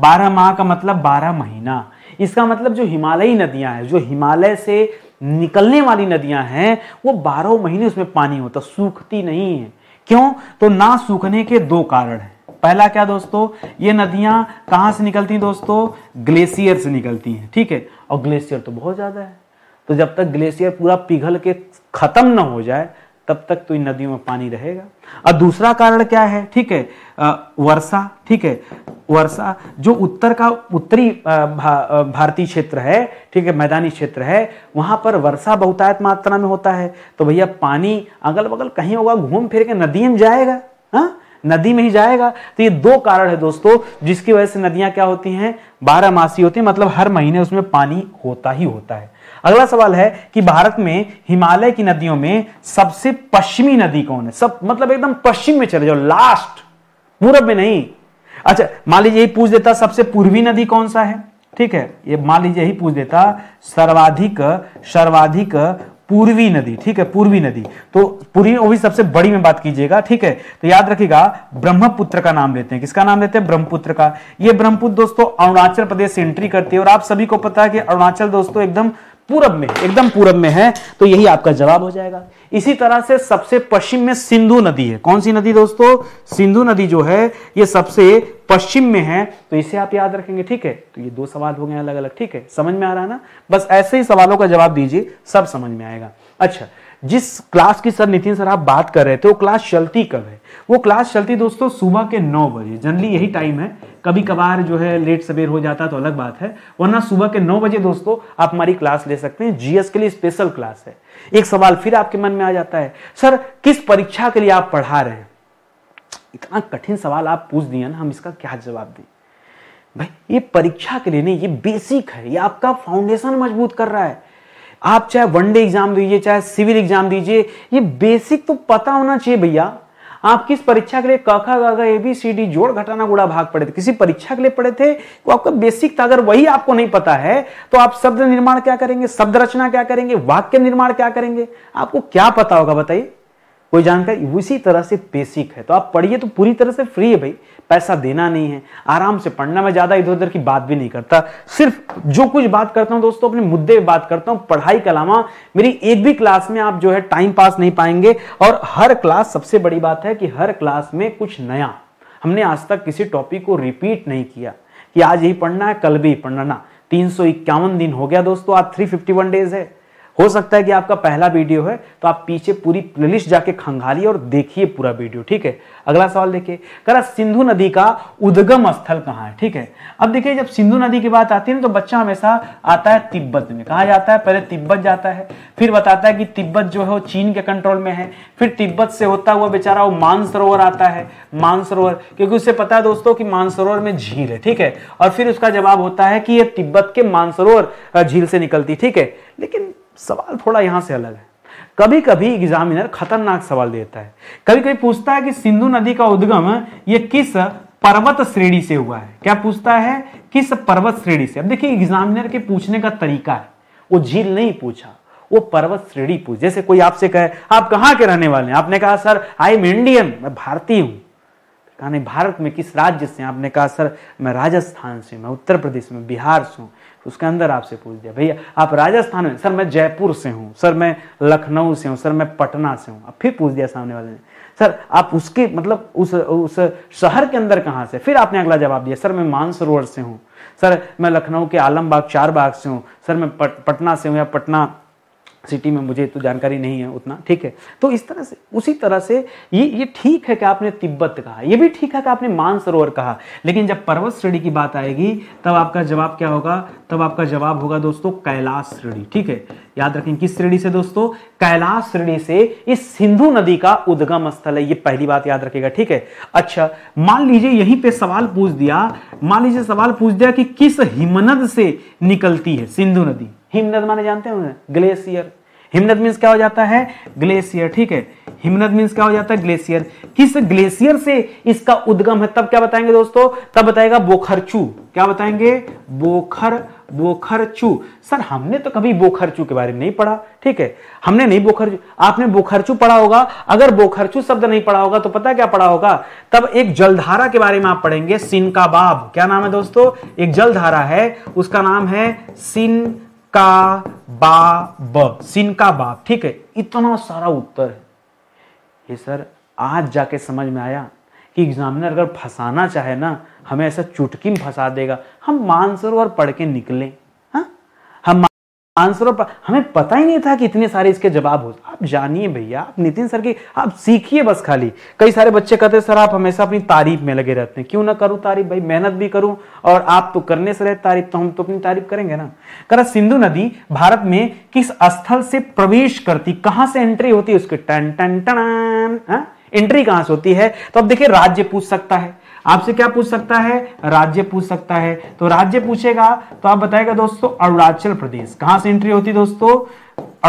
12 माह का मतलब 12 महीना। इसका मतलब जो हिमालयी नदियां हैं, जो हिमालय से निकलने वाली नदियां हैं, वो 12 महीने उसमें पानी होता, सूखती नहीं है। क्यों? तो ना सूखने के 2 कारण हैं। पहला क्या दोस्तों, ये नदियां कहाँ से निकलती हैं दोस्तों? ग्लेशियर से निकलती हैं, ठीक है, और ग्लेशियर तो बहुत ज़्यादा है, तो जब तक ग्लेशियर पूरा पिघल के ख़त्म ना हो जाए तब तक तो इन नदियों में पानी रहेगा। और दूसरा कारण क्या है, ठीक है, वर्षा, ठीक है, वर्षा। जो उत्तर का उत्तरी भारतीय क्षेत्र है, ठीक है, मैदानी क्षेत्र है, वहाँ पर वर्षा बहुतायत मात्रा में होता है, तो भैया पानी अगल बगल कहीं होगा, घूम फिर के नदी में जाएगा, हाँ, नदी में ही जाएगा। तो ये 2 कारण है दोस्तों जिसकी वजह से नदियाँ क्या होती हैं? 12 मासी होती हैं, मतलब हर महीने उसमें पानी होता ही होता है। अगला सवाल है कि भारत में हिमालय की नदियों में सबसे पश्चिमी नदी कौन है? सब मतलब एकदम पश्चिम में चले जाओ, लास्ट, पूरब में नहीं। अच्छा मान लीजिए यही पूछ देता सबसे पूर्वी नदी कौन सा है, ठीक है, ये मान लीजिए यही पूछ देता सर्वाधिक पूर्वी नदी, ठीक है, पूर्वी नदी, तो पूर्वी वो भी सबसे बड़ी में बात कीजिएगा, ठीक है, तो याद रखिएगा ब्रह्मपुत्र का नाम लेते हैं। किसका नाम लेते हैं? ब्रह्मपुत्र का। ये ब्रह्मपुत्र दोस्तों अरुणाचल प्रदेश से एंट्री करती है, और आप सभी को पता है कि अरुणाचल दोस्तों एकदम पूरब में, एकदम पूरब में है, तो यही आपका जवाब हो जाएगा। इसी तरह से सबसे पश्चिम में सिंधु नदी है। कौन सी नदी दोस्तों? सिंधु नदी जो है ये सबसे पश्चिम में है, तो इसे आप याद रखेंगे, ठीक है। तो ये 2 सवाल हो गए अलग अलग, ठीक है, समझ में आ रहा है ना? बस ऐसे ही सवालों का जवाब दीजिए, सब समझ में आएगा। अच्छा, जिस क्लास की सर नितिन सर आप बात कर रहे थे, वो क्लास चलती कब है? वो क्लास चलती दोस्तों सुबह के 9 बजे, जनरली यही टाइम है, कभी कभार जो है लेट सवेर हो जाता है तो अलग बात है, वरना सुबह के 9 बजे दोस्तों आप हमारी क्लास ले सकते हैं। जीएस के लिए स्पेशल क्लास है। एक सवाल फिर आपके मन में आ जाता है, सर किस परीक्षा के लिए आप पढ़ा रहे हैं? इतना कठिन सवाल आप पूछ दिए ना, हम इसका क्या जवाब दें? भाई ये परीक्षा के लिए नहीं, ये बेसिक है, ये आपका फाउंडेशन मजबूत कर रहा है। आप चाहे वनडे एग्जाम दीजिए, चाहे सिविल एग्जाम दीजिए, ये बेसिक तो पता होना चाहिए भैया। आप किस परीक्षा के लिए क ख ग घ ए बी सी डी जोड़ घटाना गुणा भाग पढ़े थे, किसी परीक्षा के लिए पढ़े थे, वो आपका बेसिक था। अगर वही आपको नहीं पता है तो आप शब्द निर्माण क्या करेंगे, शब्द रचना क्या करेंगे, वाक्य निर्माण क्या करेंगे, आपको क्या पता होगा बताइए? कोई जानकारी? उसी तरह से बेसिक है, तो आप पढ़िए, तो पूरी तरह से फ्री है भाई, पैसा देना नहीं है, आराम से पढ़ना। मैं ज़्यादा इधर उधर की बात भी नहीं करता, सिर्फ जो कुछ बात करता हूँ दोस्तों अपने मुद्दे पे बात करता हूँ। पढ़ाई के अलावा मेरी एक भी क्लास में आप जो है टाइम पास नहीं पाएंगे, और हर क्लास, सबसे बड़ी बात है कि हर क्लास में कुछ नया, हमने आज तक किसी टॉपिक को रिपीट नहीं किया कि आज यही पढ़ना है कल भी पढ़ना, ना। 351 दिन हो गया दोस्तों, आज 351 डेज है। हो सकता है कि आपका पहला वीडियो है, तो आप पीछे पूरी प्लेलिस्ट जाके खंगालिए और देखिए पूरा वीडियो, ठीक है। अगला सवाल देखिए, कह रहा सिंधु नदी का उद्गम स्थल कहाँ है, ठीक है। अब देखिए जब सिंधु नदी की बात आती है ना, तो बच्चा हमेशा आता है तिब्बत में। कहाँ जाता है? पहले तिब्बत जाता है, फिर बताता है कि तिब्बत जो है वो चीन के कंट्रोल में है, फिर तिब्बत से होता हुआ बेचारा वो मानसरोवर आता है, मानसरोवर, क्योंकि उससे पता है दोस्तों कि मानसरोवर में झील है, ठीक है, और फिर उसका जवाब होता है कि ये तिब्बत के मानसरोवर झील से निकलती, ठीक है। लेकिन सवाल थोड़ा यहां से अलग है, कभी कभी एग्जामिनर खतरनाक सवाल देता है, कभी कभी पूछता है कि सिंधु नदी का उद्गम ये किस पर्वत श्रेणी से हुआ है। क्या पूछता है? किस पर्वत श्रेणी से। अब देखिए एग्जामिनर के पूछने का तरीका है, वो झील नहीं पूछा, वो पर्वत श्रेणी पूछ। जैसे कोई आपसे कहे आप कहाँ के रहने वाले हैं, आपने कहा सर आई एम इंडियन, मैं भारतीय हूँ। कहा नहीं, भारत में किस राज्य से? आपने कहा सर मैं राजस्थान से, मैं उत्तर प्रदेश में, बिहार से हूँ। उसके अंदर आपसे पूछ दिया भैया आप राजस्थान में, सर मैं जयपुर से हूँ, सर मैं लखनऊ से हूँ, सर मैं पटना से हूँ। अब फिर पूछ दिया सामने वाले ने, सर आप उसके मतलब उस शहर के अंदर कहाँ से? फिर आपने अगला जवाब दिया, सर मैं मानसरोवर से हूँ, सर मैं लखनऊ के आलमबाग चारबाग से हूँ, सर मैं पटना से हूँ, या पटना सिटी में मुझे तो जानकारी नहीं है उतना, ठीक है। तो इस तरह से, उसी तरह से ये ठीक है कि आपने तिब्बत कहा, ये भी ठीक है कि आपने मानसरोवर कहा, लेकिन जब पर्वत श्रेणी की बात आएगी तब आपका जवाब क्या होगा? तब आपका जवाब होगा दोस्तों कैलाश श्रेणी, ठीक है, याद रखें। किस श्रेणी से दोस्तों? कैलाश श्रेणी से इस सिंधु नदी का उद्गम स्थल है, ये पहली बात याद रखेगा, ठीक है। अच्छा मान लीजिए यहीं पे सवाल पूछ दिया, मान लीजिए सवाल पूछ दिया कि किस हिमनद से निकलती है सिंधु नदी। हिमनद माने जानते हैं ग्लेशियर, हिमनद मीन्स क्या हो जाता है ग्लेशियर, ठीक है, हिमनद मीन्स क्या हो जाता है ग्लेशियर। किस ग्लेशियर से इसका उद्गम है तब क्या बताएंगे दोस्तों, तब बताएगा बोखरचू, क्या बताएंगे बोखरचू। सर हमने तो कभी बोखरचू के बारे में नहीं पढ़ा, ठीक है, हमने नहीं बोखरचू, आपने बोखरचू पढ़ा होगा। अगर बोखरचू शब्द नहीं पढ़ा होगा तो पता क्या पढ़ा होगा, तब एक जलधारा के बारे में आप पढ़ेंगे, सिनकाबाब। क्या नाम है दोस्तों, एक जलधारा है उसका नाम है सिनकाबाब, सिनकाबाब, ठीक है। इतना सारा उत्तर है ये, सर आज जाके समझ में आया कि एग्जामिनर अगर फंसाना चाहे ना हमें ऐसा चुटकी में फंसा देगा। हम मानसरोवर पढ़ के निकले, हाँ? हम मानसरोवर, हमें पता ही नहीं था कि इतने सारे इसके जवाब हो। आप जानिए भैया, आप नितिन सर की आप सीखिए बस खाली। कई सारे बच्चे कहते हैं सर आप हमेशा अपनी तारीफ में लगे रहते हैं, क्यों ना करूं तारीफ, भाई मेहनत भी करूं और आप तो करने से रहे तारीफ, तो हम तो अपनी तारीफ करेंगे ना। करा सिंधु नदी भारत में किस स्थल से प्रवेश करती, कहां से एंट्री होती है उसके, टन टन टन, एंट्री कहां से होती है। तो अब देखिए राज्य पूछ सकता है आपसे, क्या पूछ सकता है, राज्य पूछ सकता है। तो राज्य पूछेगा तो आप बताएगा दोस्तों अरुणाचल प्रदेश। कहां से एंट्री होती है दोस्तों,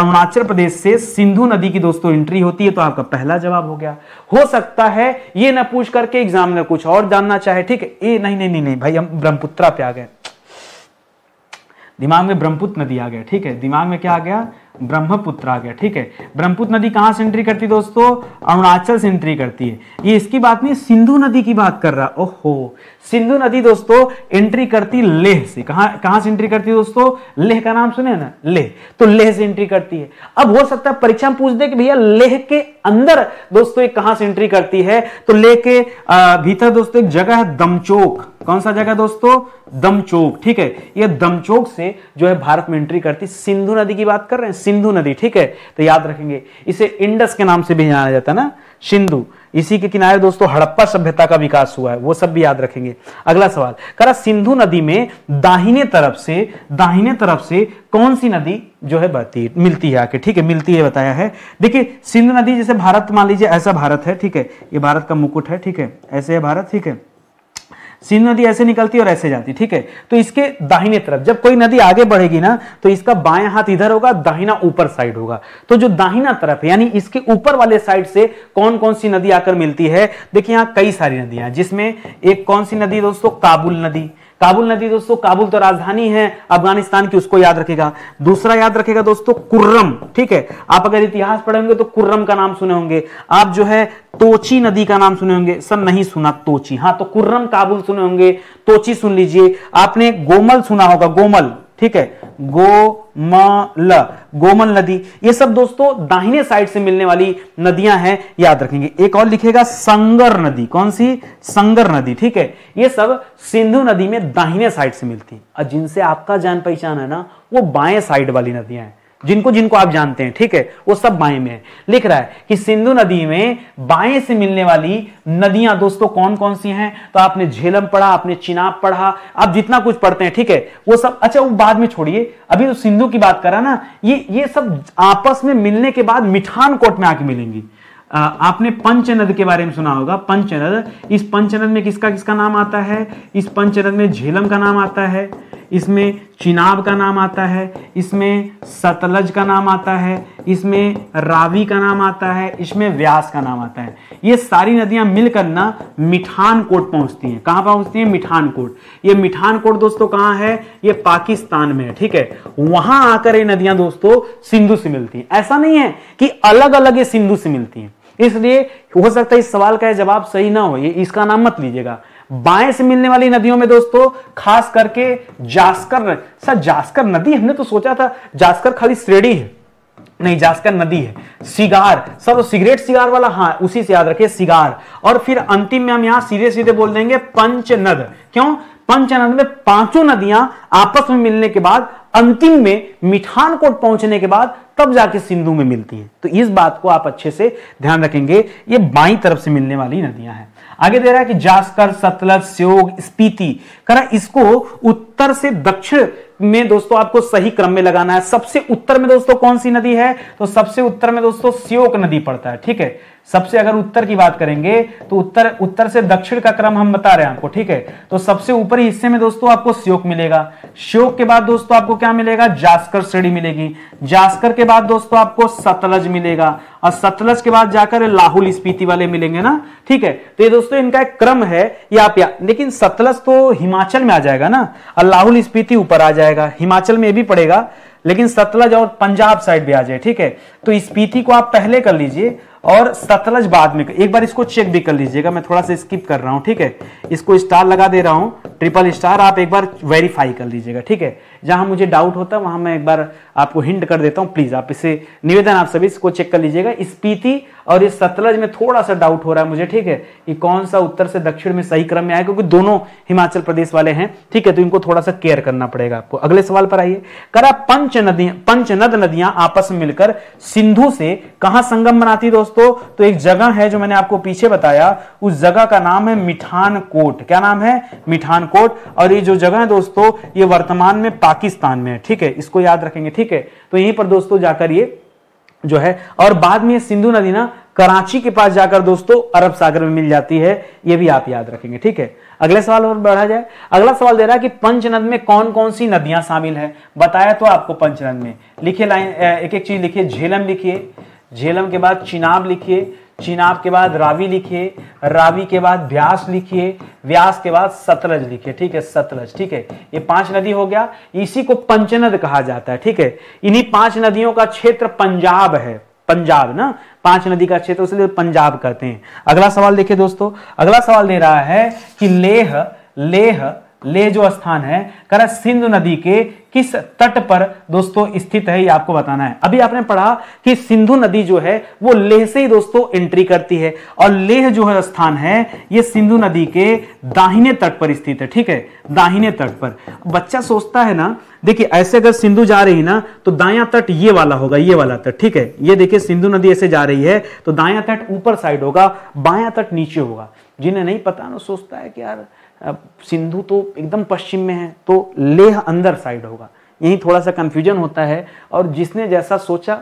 अरुणाचल प्रदेश से सिंधु नदी की दोस्तों एंट्री होती है। तो आपका पहला जवाब हो गया। हो सकता है ये ना पूछ करके एग्जामिनर कुछ और जानना चाहे, ठीक है, ये नहीं, नहीं नहीं नहीं भाई हम ब्रह्मपुत्रा पे आ गए, दिमाग में ब्रह्मपुत्र नदी आ गया, ठीक है, दिमाग में क्या आ गया, ब्रह्मपुत्र आ गया, ठीक है। ब्रह्मपुत्र नदी कहां से एंट्री करती है दोस्तों, अरुणाचल से एंट्री करती है। ये इसकी बात नहीं, सिंधु नदी की बात कर रहा, ओहो। सिंधु नदी दोस्तों एंट्री करती लेह से, कहां से एंट्री करती है दोस्तों, लेह का नाम सुने ना, लेह, तो लेह से एंट्री करती है। अब हो सकता है परीक्षा में पूछ दे कि भैया लेह के अंदर दोस्तों कहां से एंट्री करती है, तो लेह के भीतर दोस्तों एक जगह है दमचोक, कौन सा जगह दोस्तों, दमचोक, ठीक है। यह दमचोक से जो है भारत में एंट्री करती, सिंधु नदी की बात कर रहे हैं, सिंधु नदी, ठीक है। तो याद रखेंगे इसे इंडस के नाम से भी जाना जाता है ना, सिंधु, इसी के किनारे दोस्तों हड़प्पा सभ्यता का विकास हुआ है, वो सब भी याद रखेंगे। अगला सवाल करा सिंधु नदी में दाहिने तरफ से कौन सी नदी जो है बहती है, मिलती है आके, ठीक है, मिलती है बताया है। देखिए सिंधु नदी जैसे भारत, मान लीजिए ऐसा भारत है, ठीक है, ये भारत का मुकुट है, ठीक है, ऐसे है भारत, ठीक है। सिंधु नदी ऐसे निकलती है और ऐसे जाती, ठीक है। तो इसके दाहिने तरफ जब कोई नदी आगे बढ़ेगी ना तो इसका बाएं हाथ इधर होगा, दाहिना ऊपर साइड होगा। तो जो दाहिना तरफ है यानी इसके ऊपर वाले साइड से कौन कौन सी नदी आकर मिलती है, देखिए यहाँ कई सारी नदियां, जिसमें एक कौन सी नदी दोस्तों, काबुल नदी। काबुल नदी दोस्तों, काबुल तो राजधानी है अफगानिस्तान की, उसको याद रखेगा। दूसरा याद रखेगा दोस्तों कुर्रम, ठीक है, आप अगर इतिहास पढ़ेंगे तो कुर्रम का नाम सुने होंगे। आप जो है तोची नदी का नाम सुने होंगे, सर नहीं सुना तोची, हाँ तो कुर्रम काबुल सुने होंगे, तोची सुन लीजिए। आपने गोमल सुना होगा, गोमल, ठीक है, गोमल नदी, ये सब दोस्तों दाहिने साइड से मिलने वाली नदियां हैं, याद रखेंगे। एक और लिखेगा संगर नदी, कौन सी, संगर नदी, ठीक है, ये सब सिंधु नदी में दाहिने साइड से मिलती है। और जिनसे आपका जान पहचान है ना वो बाएं साइड वाली नदियां हैं, जिनको जिनको आप जानते हैं, ठीक है, वो सब बाएं में है। लिख रहा है कि सिंधु नदी में बाएं से मिलने वाली नदियां दोस्तों कौन कौन सी हैं, तो आपने झेलम पढ़ा, आपने चिनाब पढ़ा, आप जितना कुछ पढ़ते हैं, ठीक है, वो सब, अच्छा वो बाद में छोड़िए, अभी तो सिंधु की बात करा ना। ये सब आपस में मिलने के बाद मिठानकोट में आके मिलेंगी। आपने पंचनद के बारे में सुना होगा, पंचनद, इस पंचनद में किसका किसका नाम आता है, इस पंचनद में झेलम का नाम आता है, इसमें चिनाब का नाम आता है, इसमें सतलज का नाम आता है, इसमें रावी का नाम आता है, इसमें व्यास का नाम आता है। ये सारी नदियां मिलकर ना मिठानकोट पहुंचती हैं। कहाँ पहुंचती हैं, मिठानकोट। ये मिठानकोट दोस्तों कहाँ है, ये पाकिस्तान में है, ठीक है, वहां आकर ये नदियां दोस्तों सिंधु से मिलती हैं। ऐसा नहीं है कि अलग अलग ये सिंधु से मिलती हैं, इसलिए हो सकता है इस सवाल का जवाब सही ना हो, ये इसका नाम मत लीजिएगा। बाएं से मिलने वाली नदियों में दोस्तों खास करके जास्कर, सर जास्कर नदी, हमने तो सोचा था जास्कर खाली श्रेणी है, नहीं जास्कर नदी है। सिगार, सर वो सिगरेट सिगार वाला, हाँ उसी से याद रखिए सिगार। और फिर अंतिम में हम यहाँ सीधे सीधे बोल देंगे पंचनद। क्यों, पंचनद में पांचों नदियां आपस में मिलने के बाद अंतिम में मिठानकोट पहुंचने के बाद तब जाके सिंधु में मिलती है। तो इस बात को आप अच्छे से ध्यान रखेंगे, ये बाई तरफ से मिलने वाली नदियां हैं। आगे दे रहा है कि जास्कर, सतलज, श्योक, स्पीति, करा इसको उत्तर से दक्षिण में दोस्तों आपको सही क्रम में लगाना है। सबसे उत्तर में दोस्तों कौन सी नदी है, तो सबसे उत्तर में दोस्तों श्योक नदी पड़ता है। ठीक है, सबसे अगर उत्तर की बात करेंगे तो उत्तर से दक्षिण का क्रम हम बता रहे हैं आपको। ठीक है, तो सबसे ऊपरी हिस्से में दोस्तों आपको श्योक मिलेगा। श्योक के बाद दोस्तों आपको क्या मिलेगा, जास्कर श्रेणी मिलेगी। जास्कर के बाद दोस्तों आपको सतलज मिलेगा और सतलज के बाद जाकर लाहौल स्पीति वाले मिलेंगे ना। ठीक है, तो ये दोस्तों इनका एक क्रम है। या आप लेकिन सतलज तो हिमाचल में आ जाएगा ना और लाहौल स्पीति ऊपर आ जाएगा। हिमाचल में भी पड़ेगा लेकिन सतलज और पंजाब साइड भी आ जाए। ठीक है, तो स्पीति को आप पहले कर लीजिए और सतलज बाद में। एक बार इसको चेक भी कर लीजिएगा, मैं थोड़ा सा स्किप कर रहा हूं। ठीक है, इसको स्टार लगा दे रहा हूं, ट्रिपल स्टार, आप एक बार वेरीफाई कर लीजिएगा। ठीक है, जहां मुझे डाउट होता है वहां मैं एक बार आपको हिंट कर देता हूं, प्लीज आप इसे निवेदन आप सभी इसको चेक कर लीजिएगा। स्पीति और इस सतलज में थोड़ा सा डाउट हो रहा है मुझे। ठीक है, कि कौन सा उत्तर से दक्षिण में सही क्रम में आया, क्योंकि दोनों हिमाचल प्रदेश वाले हैं। ठीक है, तो इनको थोड़ा सा केयर करना पड़ेगा आपको। अगले सवाल पर आइए, करा पंचनद नदियां आपस में मिलकर सिंधु से कहां संगम बनाती है दोस्तों, तो एक जगह है जो मैंने आपको पीछे बताया, उस जगह का नाम है मिठानकोट। क्या नाम है, मिठानकोट। और ये जो जगह है दोस्तों ये वर्तमान में पाकिस्तान में है। ठीक है, इसको याद रखेंगे। ठीक है, तो यहीं पर दोस्तों जाकर ये जो है, और बाद में सिंधु नदी ना कराची के पास जाकर दोस्तों अरब सागर में मिल जाती है, ये भी आप याद रखेंगे। ठीक है, अगले सवाल और बढ़ा जाए। अगला सवाल दे रहा है कि पंचनद में कौन कौन सी नदियां शामिल है। बताया तो आपको पंचनद में, लिखिए लाइन, एक एक चीज लिखिए। झेलम लिखिए, झेलम के बाद चिनाब लिखिए, चिनाब के बाद रावी लिखिए, रावी के बाद व्यास लिखिए, व्यास के बाद सतलज लिखिए। ठीक है, सतलज। ठीक है, ये 5 नदी हो गया, इसी को पंचनद कहा जाता है। ठीक है, इन्हीं 5 नदियों का क्षेत्र पंजाब है। पंजाब ना, 5 नदी का क्षेत्र, इसलिए पंजाब कहते हैं। अगला सवाल देखिए दोस्तों, अगला सवाल दे रहा है कि लेह, लेह ले जो स्थान है करा सिंधु नदी के किस तट पर दोस्तों स्थित है, ये आपको बताना है। अभी आपने पढ़ा कि सिंधु नदी जो है वो लेह से ही दोस्तों एंट्री करती है और लेह जो है स्थान है ये सिंधु नदी के दाहिने तट पर स्थित है। ठीक है, दाहिने तट पर। बच्चा सोचता है ना, देखिए ऐसे अगर सिंधु जा रही ना तो दायां तट ये वाला होगा, ये वाला तट। ठीक है, ये देखिए सिंधु नदी ऐसे जा रही है तो दायां तट ऊपर साइड होगा, बायां तट नीचे होगा। जिन्हें नहीं पता ना सोचता है कि यार सिंधु तो एकदम पश्चिम में है तो लेह अंदर साइड होगा, यही थोड़ा सा कंफ्यूजन होता है। और जिसने जैसा सोचा,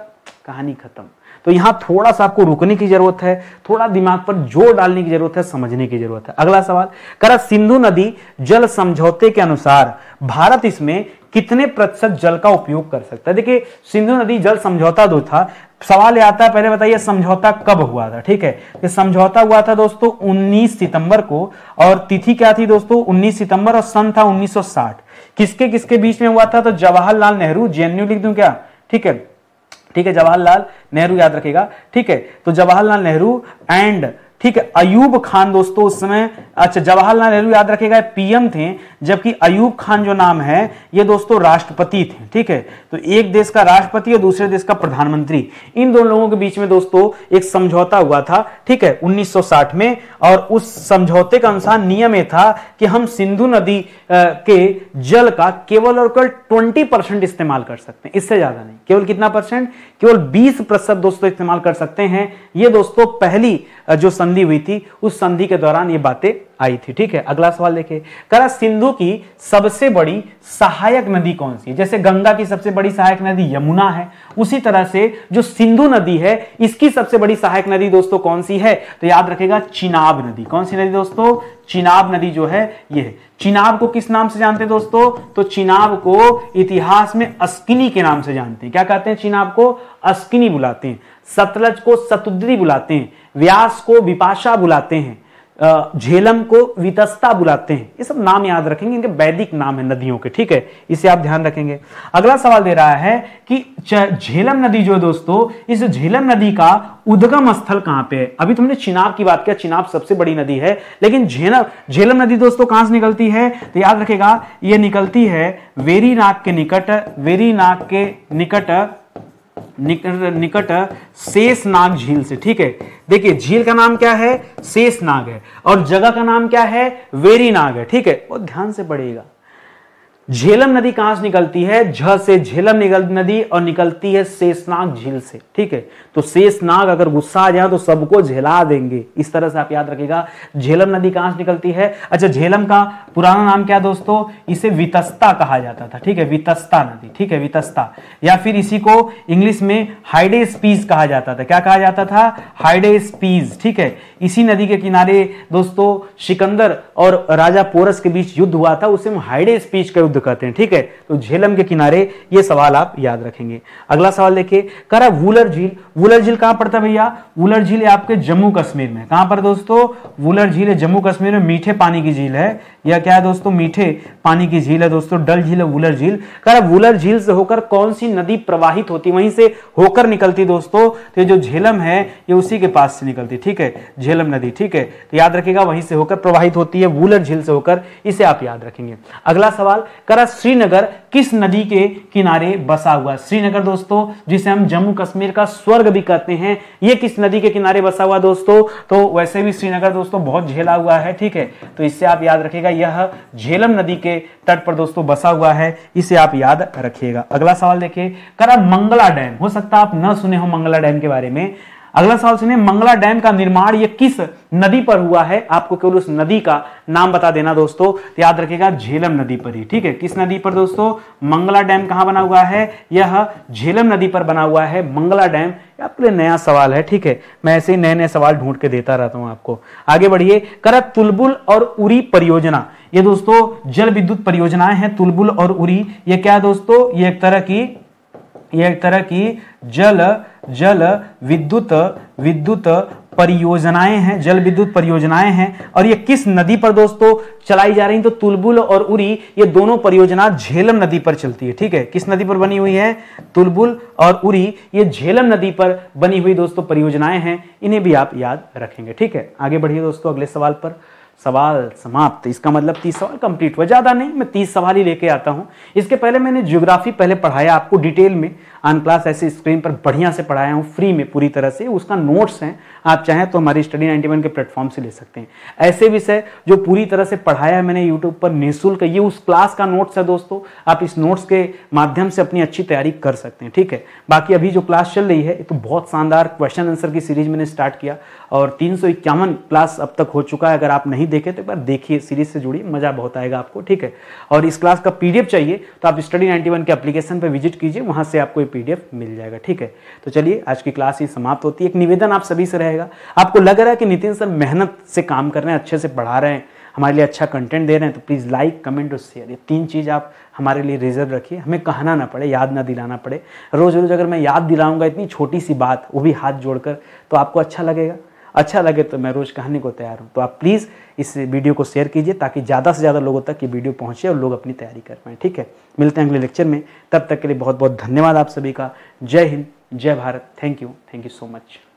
कहानी खत्म। तो यहाँ थोड़ा सा आपको रुकने की जरूरत है, थोड़ा दिमाग पर जोर डालने की जरूरत है, समझने की जरूरत है। अगला सवाल करा सिंधु नदी जल समझौते के अनुसार भारत इसमें कितने प्रतिशत जल का उपयोग कर सकता है। देखिए सिंधु नदी जल समझौता जो था, सवाल ये आता है पहले बताइए समझौता कब हुआ था। ठीक है, ये समझौता हुआ था दोस्तों 19 सितंबर को और तिथि क्या थी दोस्तों 19 सितंबर और सन था 1960। किसके किसके बीच में हुआ था, तो जवाहरलाल नेहरू, जेएनयू लिख दूं क्या, ठीक है, ठीक है, जवाहरलाल नेहरू याद रखेगा। ठीक है, तो जवाहरलाल नेहरू एंड, ठीक है, अयूब खान दोस्तों उस समय, अच्छा जवाहरलाल नेहरू याद रखेगा पीएम थे, जबकि अयूब खान जो नाम है ये दोस्तों राष्ट्रपति थे। ठीक है, तो एक देश का राष्ट्रपति और दूसरे देश का प्रधानमंत्री, इन दोनों लोगों के बीच में दोस्तों एक समझौता हुआ था। ठीक है, 1960 में, और उस समझौते के अनुसार नियम ये था कि हम सिंधु नदी के जल का केवल और केवल 20% इस्तेमाल कर सकते हैं, इससे ज्यादा नहीं। केवल कितना परसेंट, केवल 20% दोस्तों इस्तेमाल कर सकते हैं। ये दोस्तों पहली जो संधि हुई थी उस संधि के दौरान ये बातें आई थी। ठीक है, अगला सवाल देखिए, करा सिंधु की सबसे बड़ी सहायक नदी कौन सी है। जैसे गंगा की सबसे बड़ी सहायक नदी यमुना है, उसी तरह से जो सिंधु नदी है इसकी सबसे बड़ी सहायक नदी दोस्तों कौन सी है, तो याद रखेगा चिनाब नदी। कौन सी नदी दोस्तों, चिनाब नदी जो है ये है। चिनाब को किस नाम से जानते हैं दोस्तों, तो चिनाब को इतिहास में अस्किनी के नाम से जानते हैं। क्या कहते हैं चिनाब को, अस्किनी बुलाते हैं। सतलज को सतुद्री बुलाते हैं, व्यास को विपाशा बुलाते हैं, झेलम को वितस्ता बुलाते हैं। ये सब नाम याद रखेंगे, इनके वैदिक नाम है नदियों के। ठीक है, इसे आप ध्यान रखेंगे। अगला सवाल दे रहा है कि झेलम नदी जो है दोस्तों, इस झेलम नदी का उद्गम स्थल कहां पे है। अभी तुमने चिनाब की बात किया, चिनाब सबसे बड़ी नदी है, लेकिन झेलम नदी दोस्तों कहां से निकलती है, तो याद रखेगा ये निकलती है वेरीनाग के निकट, वेरीनाग के निकट निकट शेषनाग झील से। ठीक है, देखिए झील का नाम क्या है, शेषनाग है, और जगह का नाम क्या है, वेरीनाग है। ठीक है, और ध्यान से पढ़िएगा, झेलम नदी कहां से निकलती है? झ से झेलम नदी, और निकलती है शेषनाग झील से। ठीक है, तो शेषनाग अगर गुस्सा आ जाए तो सबको झेला देंगे, इस तरह से आप याद रखिएगा। झेलम नदी कहां से निकलती है? अच्छा, झेलम का पुराना नाम क्या दोस्तों? इसे वितस्ता कहा जाता था। ठीक है, वितस्ता नदी। ठीक है, वितस्ता, या फिर इसी को इंग्लिश में हाइडेस्पीज कहा जाता था। क्या कहा जाता था? हाइडेस्पीज। ठीक है, इसी नदी के किनारे दोस्तों सिकंदर और राजा पोरस के बीच युद्ध हुआ था, उसे हम हाइडेस्पीज का युद्ध कहते हैं। ठीक है, तो झेलम के किनारे ये सवाल आप याद रखेंगे। अगला सवाल देखिए, कह रहा वुलर झील। वुलर झील कहां पड़ता है भैया? वुलर झील आपके जम्मू कश्मीर में। कहां पर दोस्तों? वुलर झील है जम्मू कश्मीर में, मीठे पानी की झील है। या क्या है दोस्तों? मीठे पानी की झील है दोस्तों, डल झील है वुलर झील। कह रहा वुलर झील से होकर कौन सी नदी प्रवाहित होती, वहीं से होकर निकलती दोस्तों? तो जो झेलम है ये उसी के पास से निकलती। ठीक है, झेलम नदी। ठीक है, तो याद रखिएगा वहीं से होकर प्रवाहित होती है, वुलर झील से होकर, इसे आप याद रखेंगे। अगला सवाल, श्रीनगर किस नदी के किनारे बसा हुआ? श्रीनगर दोस्तों, जिसे हम जम्मू कश्मीर का स्वर्ग भी कहते हैं, यह किस नदी के किनारे बसा हुआ दोस्तों? तो वैसे भी श्रीनगर दोस्तों बहुत झेला हुआ है। ठीक है, तो इससे आप याद रखिएगा, यह झेलम नदी के तट पर दोस्तों बसा हुआ है, इसे आप याद रखिएगा। अगला सवाल देखिए, करा मंगला डैम, हो सकता है आप न सुने हो मंगला डैम के बारे में। अगला सवाल सुनिए, मंगला डैम का निर्माण यह किस नदी पर हुआ है? आपको केवल उस नदी का नाम बता देना दोस्तों, याद रखिएगा झेलम नदी पर ही। ठीक है, किस नदी पर दोस्तों? मंगला डैम कहां बना हुआ है? यह झेलम नदी पर बना हुआ है मंगला डैम। आपके लिए नया सवाल है। ठीक है, मैं ऐसे ही नए नए सवाल ढूंढ के देता रहता हूं आपको। आगे बढ़िए, करा तुलबुल और उरी परियोजना। ये दोस्तों जल विद्युत परियोजनाएं हैं, तुलबुल और उरी। ये क्या है दोस्तों? ये एक तरह की जल विद्युत परियोजनाएं हैं, जल विद्युत परियोजनाएं हैं। और ये किस नदी पर दोस्तों चलाई जा रही? तो तुलबुल और उरी ये दोनों परियोजना झेलम नदी पर चलती है। ठीक है, किस नदी पर बनी हुई है? तुलबुल और उरी ये झेलम नदी पर बनी हुई दोस्तों परियोजनाएं हैं, इन्हें भी आप याद रखेंगे। ठीक है, आगे बढ़िए दोस्तों, अगले सवाल पर। सवाल समाप्त, इसका मतलब 30 सवाल कंप्लीट हुआ। ज़्यादा नहीं, मैं 30 सवाल ही लेके आता हूँ। इसके पहले मैंने ज्योग्राफी पहले पढ़ाया आपको डिटेल में, ऑन क्लास ऐसे स्क्रीन पर बढ़िया से पढ़ाया हूँ फ्री में पूरी तरह से। उसका नोट्स हैं, आप चाहें तो हमारी स्टडी 91 के प्लेटफॉर्म से ले सकते हैं। ऐसे विषय जो पूरी तरह से पढ़ाया है मैंने यूट्यूब पर निःशुल्क, ये उस क्लास का नोट्स है दोस्तों। आप इस नोट्स के माध्यम से अपनी अच्छी तैयारी कर सकते हैं। ठीक है, बाकी अभी जो क्लास चल रही है तो बहुत शानदार क्वेश्चन आंसर की सीरीज मैंने स्टार्ट किया, और 351 क्लास अब तक हो चुका है। अगर आप नहीं देखे तो एक बार देखिए, सीरीज से जुड़ी, मजा बहुत आएगा आपको। ठीक है, और इस क्लास का पीडीएफ चाहिए तो आप स्टडी 91 के एप्लीकेशन पर विजिट कीजिए, वहां से आपको ये पीडीएफ मिल जाएगा। ठीक है, तो चलिए आज की क्लास ही समाप्त होती है। एक निवेदन आप सभी से रहेगा, आपको लग रहा है कि नितिन सर मेहनत से काम कर रहे हैं, अच्छे से पढ़ा रहे हैं, हमारे लिए अच्छा कंटेंट दे रहे हैं, तो प्लीज़ लाइक, कमेंट और शेयर, ये तीन चीज़ आप हमारे लिए रिजर्व रखिए। हमें कहना ना पड़े, याद ना दिलाना पड़े। रोज़ रोज़ अगर मैं याद दिलाऊंगा इतनी छोटी सी बात, वो भी हाथ जोड़कर, तो आपको अच्छा लगेगा। अच्छा लगे तो मैं रोज़ कहने को तैयार हूँ। तो आप प्लीज़ इस वीडियो को शेयर कीजिए ताकि ज़्यादा से ज़्यादा लोगों तक ये वीडियो पहुँचे और लोग अपनी तैयारी कर पाएँ। ठीक है, मिलते हैं अगले लेक्चर में, तब तक के लिए बहुत बहुत धन्यवाद आप सभी का। जय हिंद, जय Bharat. Thank you so much.